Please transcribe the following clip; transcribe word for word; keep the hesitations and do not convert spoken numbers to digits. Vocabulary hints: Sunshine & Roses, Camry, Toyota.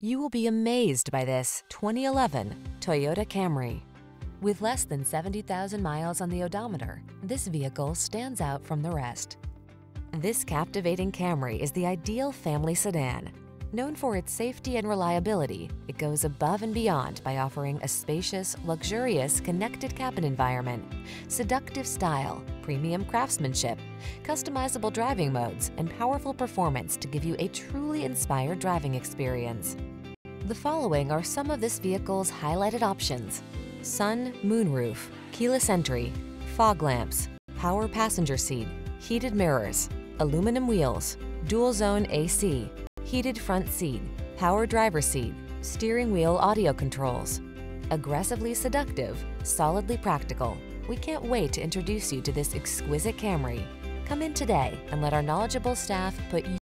You will be amazed by this twenty eleven Toyota Camry. With less than seventy thousand miles on the odometer, this vehicle stands out from the rest. This captivating Camry is the ideal family sedan. Known for its safety and reliability, it goes above and beyond by offering a spacious, luxurious, connected cabin environment, seductive style, premium craftsmanship, customizable driving modes, and powerful performance to give you a truly inspired driving experience. The following are some of this vehicle's highlighted options: sun, moonroof, keyless entry, fog lamps, power passenger seat, heated mirrors, aluminum wheels, dual zone A C, heated front seat, power driver seat, steering wheel audio controls. Aggressively seductive, solidly practical. We can't wait to introduce you to this exquisite Camry. Come in today and let our knowledgeable staff put you